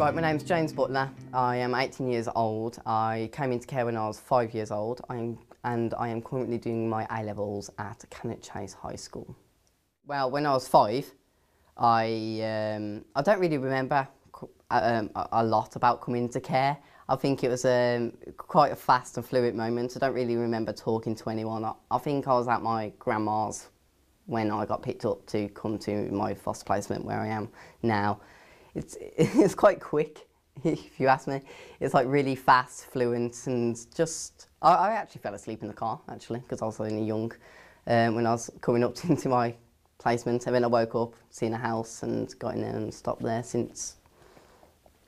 Right, my name's James Butler. I am 18 years old. I came into care when I was 5 years old. I am currently doing my A-levels at Cannock Chase High School. Well, when I was five, I don't really remember a lot about coming into care. I think it was quite a fast and fluid moment. I don't really remember talking to anyone. I think I was at my grandma's when I got picked up to come to my foster placement where I am now. It's quite quick, if you ask me. It's like really fast, fluent, and just... I actually fell asleep in the car, actually, because I was only young when I was coming up into my placement. And then I woke up, seen a house, and got in there and stopped there since...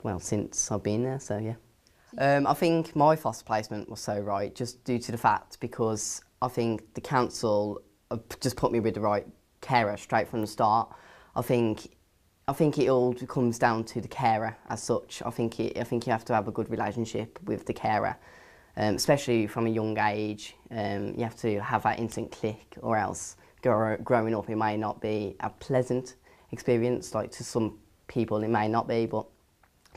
well, since I've been there, so yeah. I think my foster placement was so right, just due to the fact because I think the council just put me with the right carer straight from the start. I think it all comes down to the carer as such. I think you have to have a good relationship with the carer, especially from a young age. You have to have that instant click, or else growing up it may not be a pleasant experience. Like to some people it may not be, but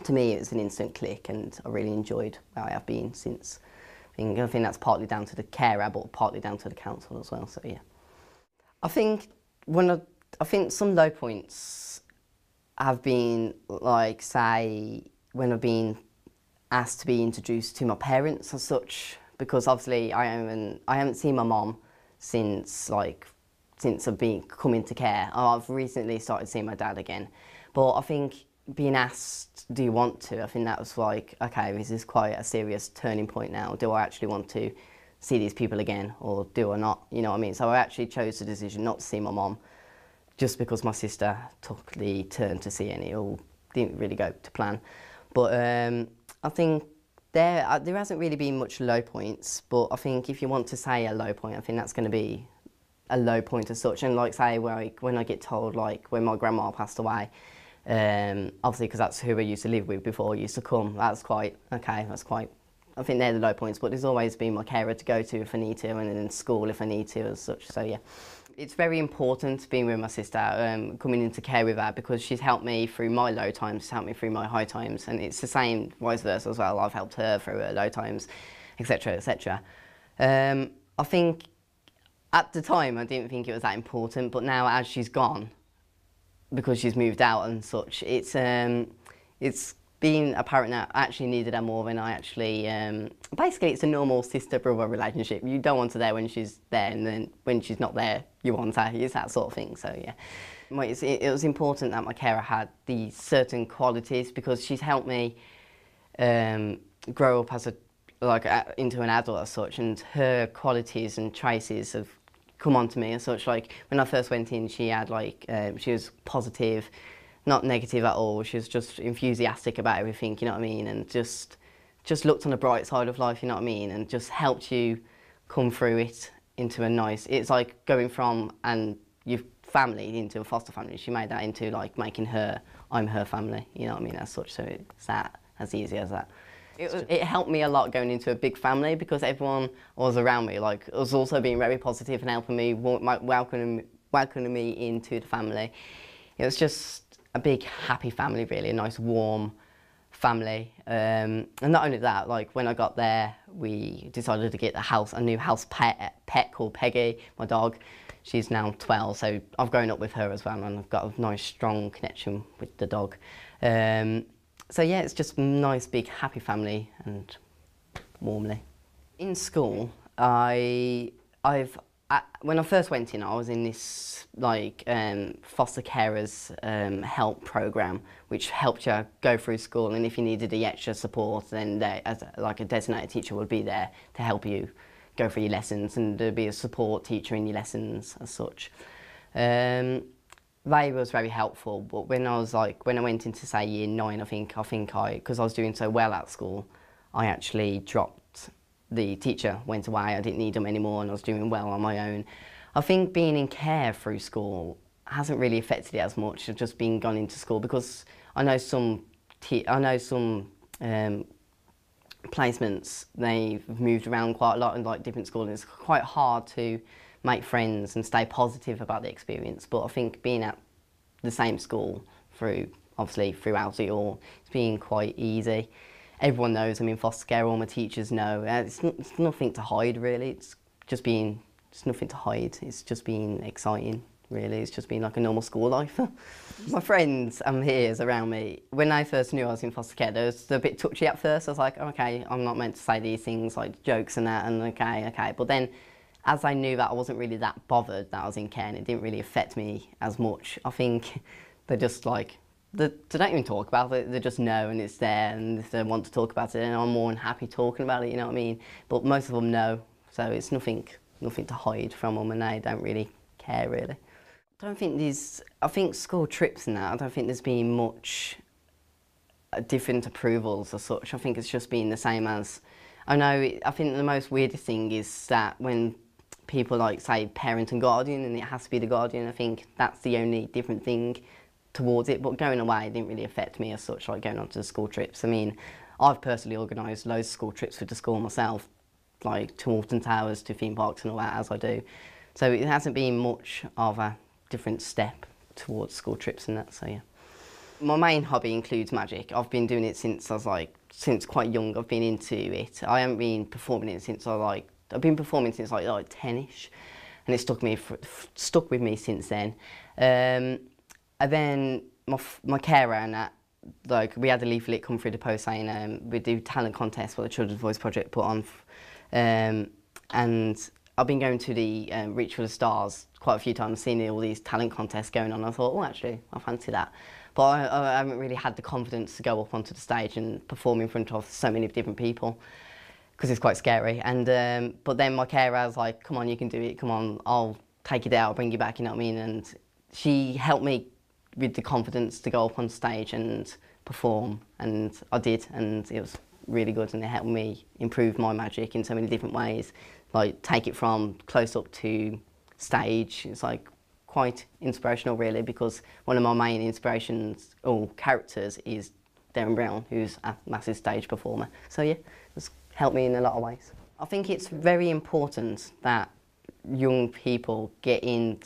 to me it was an instant click, and I really enjoyed where I have been since. I think that's partly down to the carer, but partly down to the council as well. So yeah, I think some low points have been, like, say, when I've been asked to be introduced to my parents as such, because obviously I haven't seen my mum since, like, since I've been coming to care. I've recently started seeing my dad again, but I think being asked, do you want to, I think that was like, okay, this is quite a serious turning point now. Do I actually want to see these people again, or do I not? You know what I mean? So I actually chose the decision not to see my mum, just because my sister took the turn to see, and it all didn't really go to plan. But I think there hasn't really been much low points, but I think if you want to say a low point, I think that's going to be a low point as such. And like, say, when I get told, like, when my grandma passed away, obviously because that's who I used to live with before I used to come, that's quite, okay, that's quite, I think they're the low points, but there's always been my carer to go to if I need to, and in school if I need to as such, so yeah. It's very important being with my sister, coming into care with her, because she's helped me through my low times, she's helped me through my high times, and it's the same vice versa as well. I've helped her through her low times, etc, etc. I think at the time I didn't think it was that important, but now as she's gone, because she's moved out and such, it's being a parent that actually needed her more than I actually... basically, it's a normal sister-brother relationship. You don't want her there when she's there, and then when she's not there, you want her. It's that sort of thing, so yeah. It was important that my carer had these certain qualities, because she's helped me grow up as into an adult as such, and her qualities and traces have come on to me as such. Like, when I first went in, she had, like, she was positive, not negative at all. She was just enthusiastic about everything, you know what I mean, and just looked on the bright side of life, you know what I mean, and just helped you come through it into a nice... It's like going from your family into a foster family. She made that into, like, making her... I'm her family, you know what I mean, as such, so it's that, as easy as that. It helped me a lot going into a big family, because everyone was around me, like, was also being very positive and helping me, welcoming me into the family. It was just a big happy family, really, a nice warm family. And not only that, like, when I got there, we decided to get a new house pet called Peggy, my dog. She's now 12, so I've grown up with her as well, and I've got a nice strong connection with the dog. So yeah, it's just a nice big happy family and warmly. In school, when I first went in, I was in this, like, foster carers help programme, which helped you go through school, and if you needed the extra support, then a designated teacher would be there to help you go through your lessons, and there'd be a support teacher in your lessons as such. They was very helpful, but when I went into, say, year 9, I think because I was doing so well at school, I actually dropped. The teacher went away, I didn't need them anymore, and I was doing well on my own. I think being in care through school hasn't really affected it as much, just being gone into school, because I know some placements, they've moved around quite a lot in, like, different schools, and it's quite hard to make friends and stay positive about the experience. But I think being at the same school through obviously throughout it all, it's been quite easy. Everyone knows I'm in foster care, all my teachers know. It's nothing to hide really, it's nothing to hide. It's just been exciting really, it's just been like a normal school life. My friends and peers around me, when I first knew I was in foster care, they was a bit touchy at first. I was like, okay, I'm not meant to say these things, like jokes and that, and okay. But then as I knew that, I wasn't really that bothered that I was in care and it didn't really affect me as much. I think they're just like, they don't even talk about it, they just know and it's there, and if they want to talk about it, then I'm more than happy talking about it, you know what I mean? But most of them know, so it's nothing to hide from them, and they don't really care really. I think school trips and that, I don't think there's been much different approvals as such. I think it's just been the same as, I think the most weirdest thing is that when people like say parent and guardian and it has to be the guardian, I think that's the only different thing towards it, but going away didn't really affect me as such, like going on to the school trips. I mean, I've personally organised loads of school trips with the school myself, like to Alton Towers, to theme parks and all that, as I do. So it hasn't been much of a different step towards school trips and that, so yeah. My main hobby includes magic. I've been doing it since I was since quite young, I've been into it. I haven't been performing it since I've been performing since like 10-ish, and it stuck with me since then. And then my carer and that, we had a leaflet come through the post saying we do talent contests, what the Children's Voice Project put on. And I've been going to the Reach for the Stars quite a few times, seeing all these talent contests going on. I thought, oh, actually, I fancy that. But I haven't really had the confidence to go up onto the stage and perform in front of so many different people, because it's quite scary. And but then my carer was like, come on, you can do it, come on, I'll take you there, I'll bring you back, you know what I mean? And she helped me with the confidence to go up on stage and perform, and I did, and it was really good, and it helped me improve my magic in so many different ways, like take it from close up to stage. It's like quite inspirational really, because one of my main inspirations or characters is Darren Brown, who's a massive stage performer. So yeah, it's helped me in a lot of ways. I think it's very important that young people get in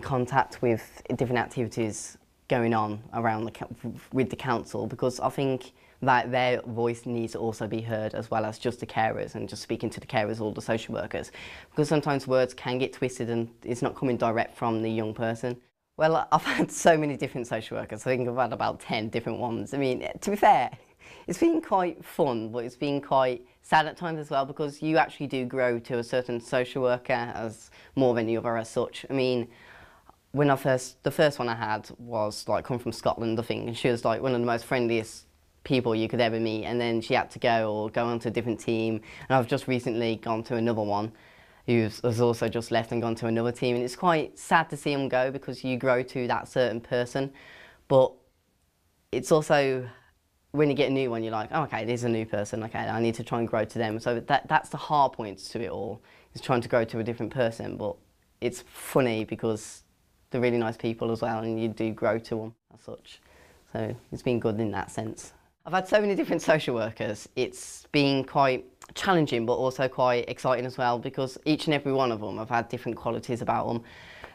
contact with different activities going on around with the council, because I think that their voice needs to also be heard, as well as just the carers, and just speaking to the carers or the social workers, because sometimes words can get twisted and it's not coming direct from the young person. Well, I've had so many different social workers, I think I've had about 10 different ones. I mean, to be fair, it's been quite fun, but it's been quite sad at times as well, because you actually do grow to a certain social worker as more than the other as such. I mean, when the first one I had was come from Scotland, I think, and she was one of the most friendliest people you could ever meet, and then she had to go on to a different team, and I've just recently gone to another one who has also just left and gone to another team, and it's quite sad to see them go, because you grow to that certain person, but it's also, when you get a new one, you're like, oh, okay, there's a new person, okay, I need to try and grow to them. So that's the hard point to it all, is trying to grow to a different person. But it's funny because they're really nice people as well, and you do grow to them as such. So it's been good in that sense. I've had so many different social workers. It's been quite challenging, but also quite exciting as well, because each and every one of them, I've had different qualities about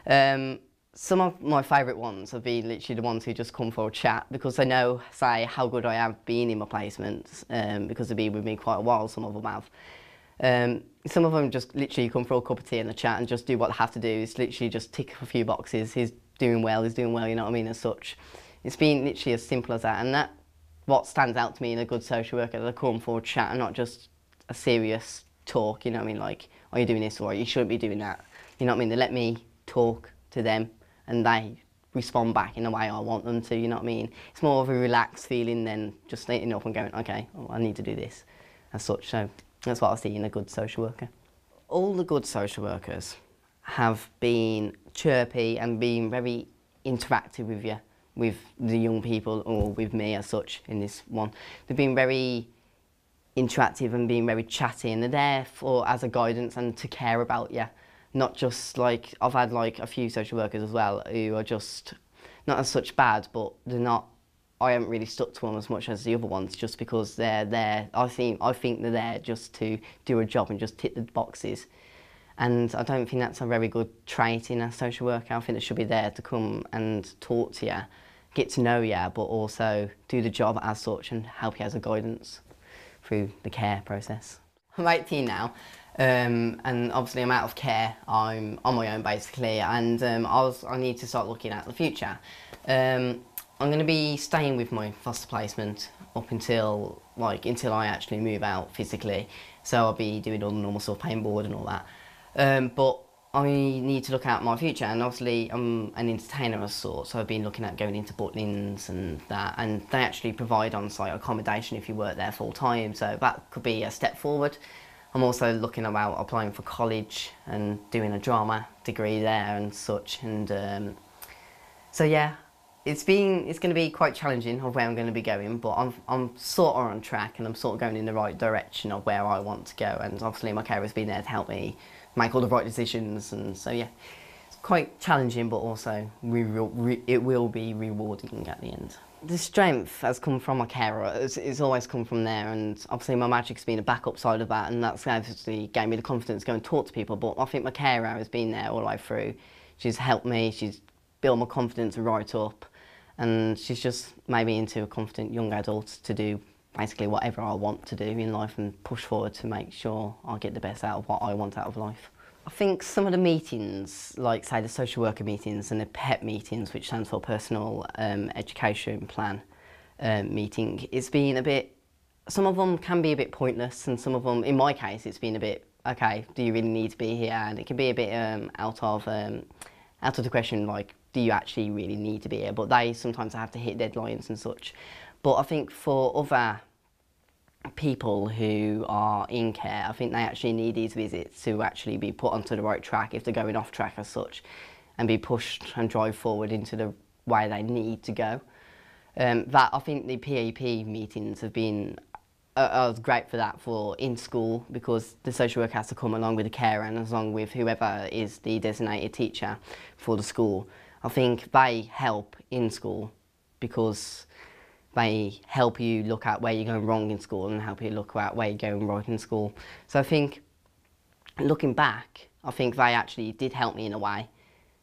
them. Some of my favourite ones have been literally the ones who just come for a chat, because they know, say, how good I have been in my placements, because they've been with me quite a while, some of them have. Some of them just literally come for a cup of tea and a chat and just do what they have to do. It's literally just tick a few boxes, he's doing well, you know what I mean, as such. It's been literally as simple as that, and that's what stands out to me in a good social worker, they come for a chat and not just a serious talk, you know what I mean, like, are you doing this or you shouldn't be doing that, you know what I mean, they let me talk to them, and they respond back in the way I want them to, you know what I mean? It's more of a relaxed feeling than just standing up and going, okay, oh, I need to do this, as such. So that's what I see in a good social worker. All the good social workers have been chirpy and been very interactive with you, with the young people, or with me as such in this one. They've been very interactive and being very chatty, and they're there for, as a guidance and to care about you. Not just I've had a few social workers as well who are just not as such bad, but they're not, I haven't really stuck to them as much as the other ones, just because they're there, I think they're there just to do a job and just tick the boxes. And I don't think that's a very good trait in a social worker. I think it should be there to come and talk to you, get to know you, but also do the job as such and help you as a guidance through the care process. I'm 18 now, and obviously I'm out of care. I'm on my own basically, and I need to start looking at the future. I'm going to be staying with my foster placement up until until I actually move out physically. So I'll be doing all the normal stuff, paying board and all that. But I need to look at my future, and obviously I'm an entertainer of sorts, so I've been looking at going into Butlins and that, and they actually provide on-site accommodation if you work there full-time, so that could be a step forward. I'm also looking about applying for college and doing a drama degree there and such, and so yeah, it's going to be quite challenging of where I'm going to be going, but I'm sort of on track and I'm sort of going in the right direction of where I want to go, and obviously my carer's been there to help me make all the right decisions, and so yeah, it's quite challenging, but also it will be rewarding at the end. The strength has come from my carer, it's always come from there, and obviously my magic's been a backup side of that, and that's obviously gave me the confidence to go and talk to people, but I think my carer has been there all the way through. She's helped me, she's built my confidence right up, and she's just made me into a confident young adult to do basically whatever I want to do in life and push forward to make sure I get the best out of what I want out of life. I think some of the meetings, like say the social worker meetings and the PEP meetings, which stands for Personal Education Plan meeting, it's been a bit, some of them can be a bit pointless, and some of them, in my case, it's been a bit, okay, do you really need to be here? And it can be a bit out of the question, like, do you actually really need to be here? But they sometimes have to hit deadlines and such. But I think for other people who are in care, I think they actually need these visits to actually be put onto the right track if they're going off track as such, and be pushed and drive forward into the way they need to go. That I think the PEP meetings have been great for that, for in school, because the social worker has to come along with the carer and along with whoever is the designated teacher for the school. I think they help in school because they help you look at where you're going wrong in school and help you look at where you're going right in school. So I think, looking back, I think they actually did help me in a way,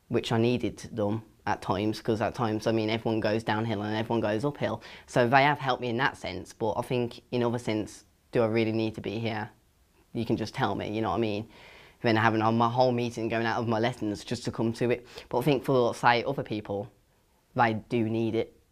which I needed them at times, because at times, I mean, everyone goes downhill and everyone goes uphill. So they have helped me in that sense, but I think in other sense, do I really need to be here? You can just tell me, you know what I mean? Then having my whole meeting going out of my lessons just to come to it. But I think for, say, other people, they do need it.